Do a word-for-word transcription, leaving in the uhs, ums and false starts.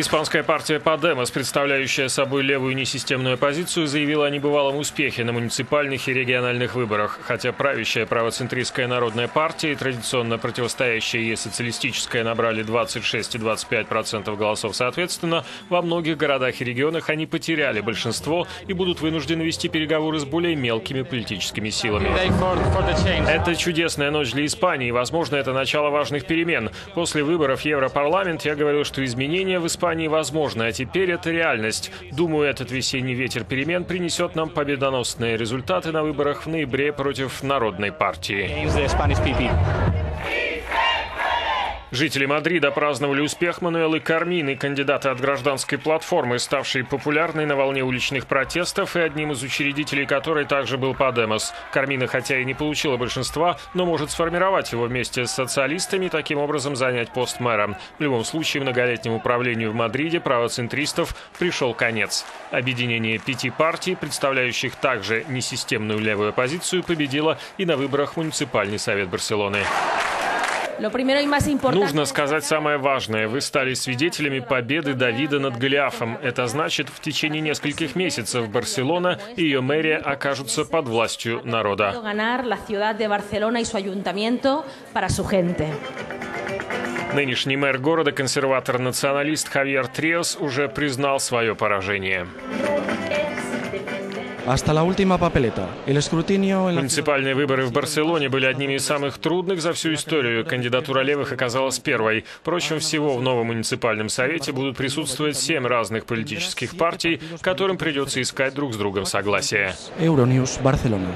Испанская партия Podemos, представляющая собой левую несистемную оппозицию, заявила о небывалом успехе на муниципальных и региональных выборах. Хотя правящая правоцентристская Народная партия и традиционно противостоящая ей социалистическая набрали двадцать шесть и двадцать пять процентов голосов соответственно, во многих городах и регионах они потеряли большинство и будут вынуждены вести переговоры с более мелкими политическими силами. Это чудесная ночь для Испании. Возможно, это начало важных перемен. После выборов в Европарламент я говорил, что изменения в Испании В Испании возможно, а теперь это реальность. Думаю, этот весенний ветер перемен принесет нам победоносные результаты на выборах в ноябре против Народной партии. Жители Мадрида праздновали успех Мануэлы Кармины, кандидата от гражданской платформы, ставшей популярной на волне уличных протестов и одним из учредителей которой также был Подемос. Кармина, хотя и не получила большинства, но может сформировать его вместе с социалистами и таким образом занять пост мэра. В любом случае, многолетнему правлению в Мадриде правоцентристов пришел конец. Объединение пяти партий, представляющих также несистемную левую оппозицию, победило и на выборах в муниципальный совет Барселоны. Нужно сказать самое важное. Вы стали свидетелями победы Давида над Голиафом. Это значит, в течение нескольких месяцев Барселона и ее мэрия окажутся под властью народа. Нынешний мэр города, консерватор-националист Хавьер Триос, уже признал свое поражение. Муниципальные выборы в Барселоне были одними из самых трудных за всю историю. Кандидатура левых оказалась первой. Впрочем, всего в новом муниципальном совете будут присутствовать семь разных политических партий, которым придется искать друг с другом согласие. Euronews, Барселона.